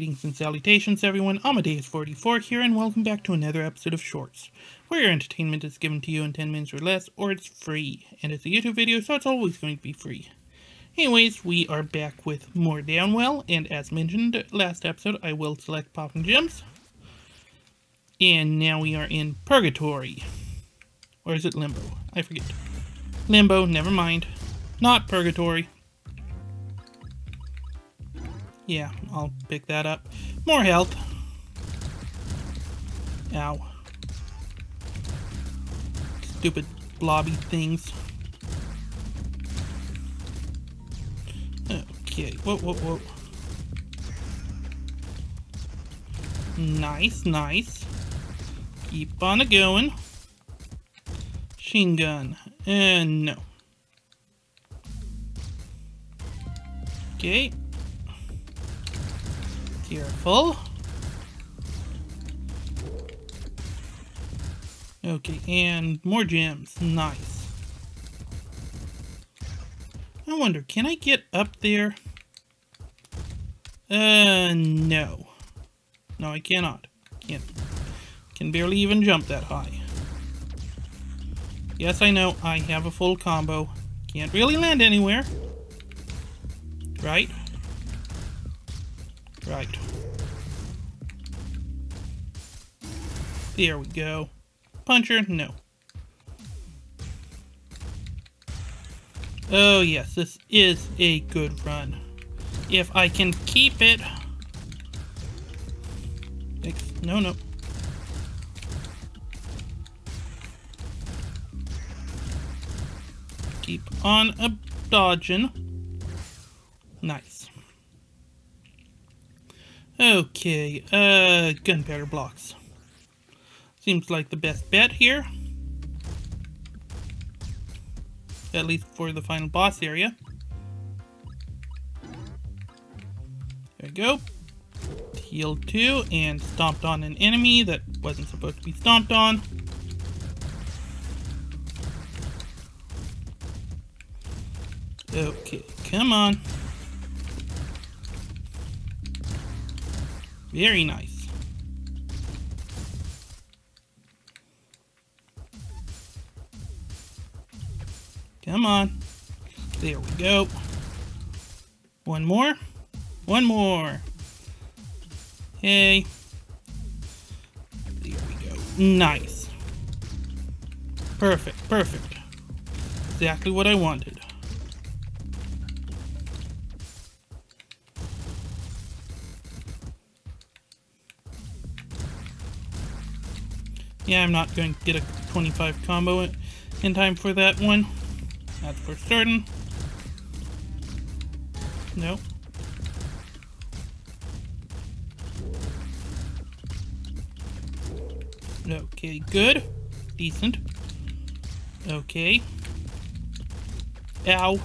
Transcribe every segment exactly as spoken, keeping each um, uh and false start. Greetings and salutations everyone, Amadeus four eighty-four here and welcome back to another episode of Shorts, where your entertainment is given to you in ten minutes or less, or it's free. And it's a YouTube video, so it's always going to be free. Anyways, we are back with more Downwell, and as mentioned last episode, I will select Poppin' Gems. And now we are in Purgatory. Or is it Limbo? I forget. Limbo, never mind. Not Purgatory. Yeah, I'll pick that up. More health. Ow. Stupid blobby things. Okay, whoa, whoa, whoa. Nice, nice. Keep on it going. Machine gun. And no. Okay. Careful. Okay, and more gems. Nice. I wonder, can I get up there? Uh, no. No, I cannot. Can't. Can barely even jump that high. Yes, I know. I have a full combo. Can't really land anywhere. Right? Right. There we go. Puncher? No. Oh yes, this is a good run. If I can keep it. No, no. Keep on a dodging. Nice. Okay, uh, gunpowder blocks. Seems like the best bet here. At least for the final boss area. There we go. Healed two and stomped on an enemy that wasn't supposed to be stomped on. Okay, come on. Very nice. Come on. There we go. One more. One more. Hey. There we go. Nice. Perfect. Perfect. Exactly what I wanted. Yeah, I'm not going to get a twenty-five combo in time for that one. That's for certain. No. Okay, good. Decent. Okay. Ow.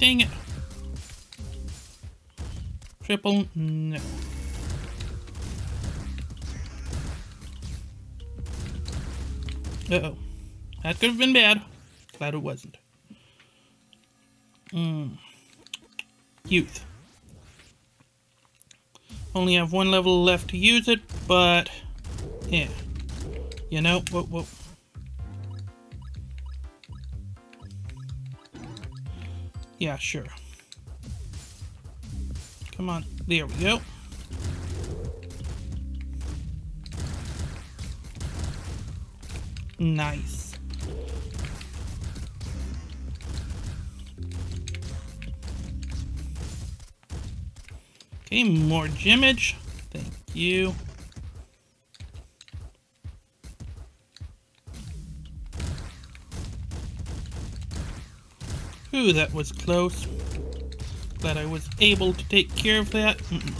Dang it. Triple, no. Uh-oh. That could have been bad. Glad it wasn't. Mm. Youth. Only have one level left to use it, but... yeah. You know, whoa, whoa. Yeah, sure. Come on. There we go. Nice. Okay, more gemage. Thank you. Ooh, that was close. That I was able to take care of that. Mm-mm.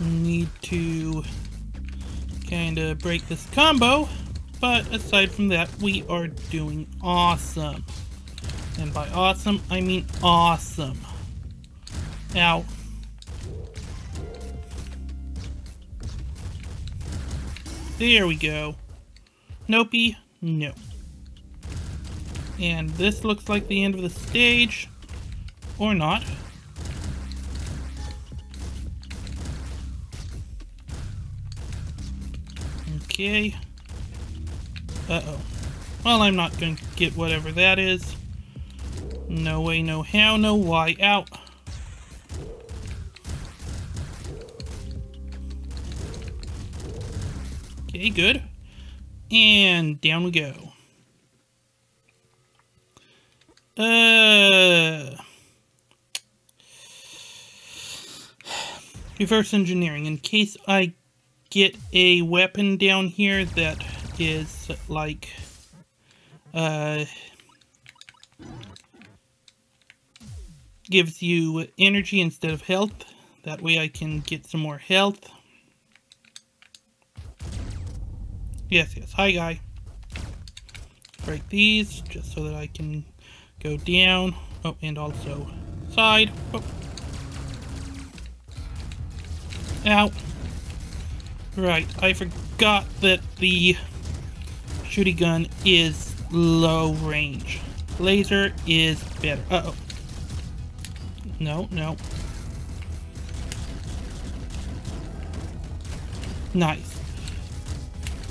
Need to kind of break this combo, but aside from that, we are doing awesome. And by awesome, I mean awesome. Ow. There we go. Nopey, no. And this looks like the end of the stage. Or not. Okay. Uh-oh. Well, I'm not going to get whatever that is. No way, no how, no why, out. Okay, good. And down we go. Uh, reverse engineering. In case I get a weapon down here that is like, uh, gives you energy instead of health. That way I can get some more health. Yes, yes, hi guy. Break these just so that I can go down. Oh, and also side. Oh. Ow. Right, I forgot that the shooty gun is low range. Laser is better. Uh-oh. No, no. Nice.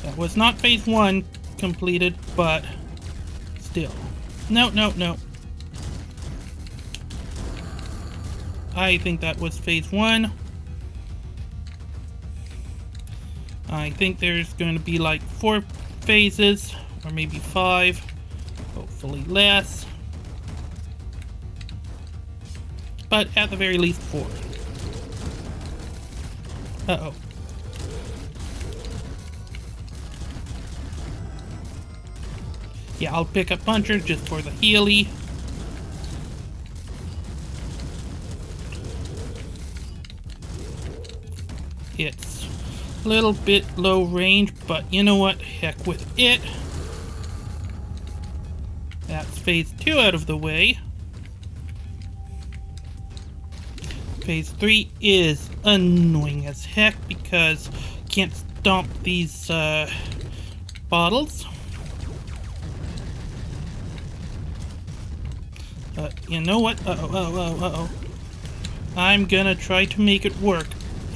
That was not phase one completed, but still. No, no, no. I think that was phase one. I think there's going to be like four phases, or maybe five. Hopefully less. But at the very least, four. Uh-oh. Yeah, I'll pick a puncher just for the healy. It's a little bit low range, but you know what? Heck with it. That's phase two out of the way. Phase three is annoying as heck because you can't stomp these uh, bottles. Uh, you know what? Uh-oh, uh-oh, uh-oh. I'm gonna try to make it work.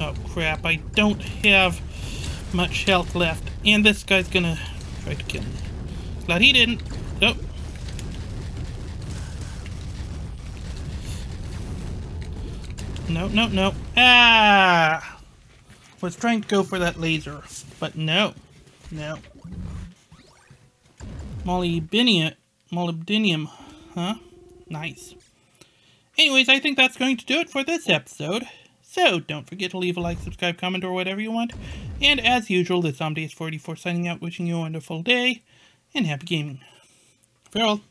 Oh, crap. I don't have much health left. And this guy's gonna try to kill me. Glad he didn't. Nope. Oh. No, no, no. Ah! Was trying to go for that laser, but no. No. Molybdenium. Molybdenium, huh? Nice. Anyways, I think that's going to do it for this episode. So, don't forget to leave a like, subscribe, comment, or whatever you want. And as usual, this is Amadeus four eight four signing out, wishing you a wonderful day, and happy gaming. Farewell.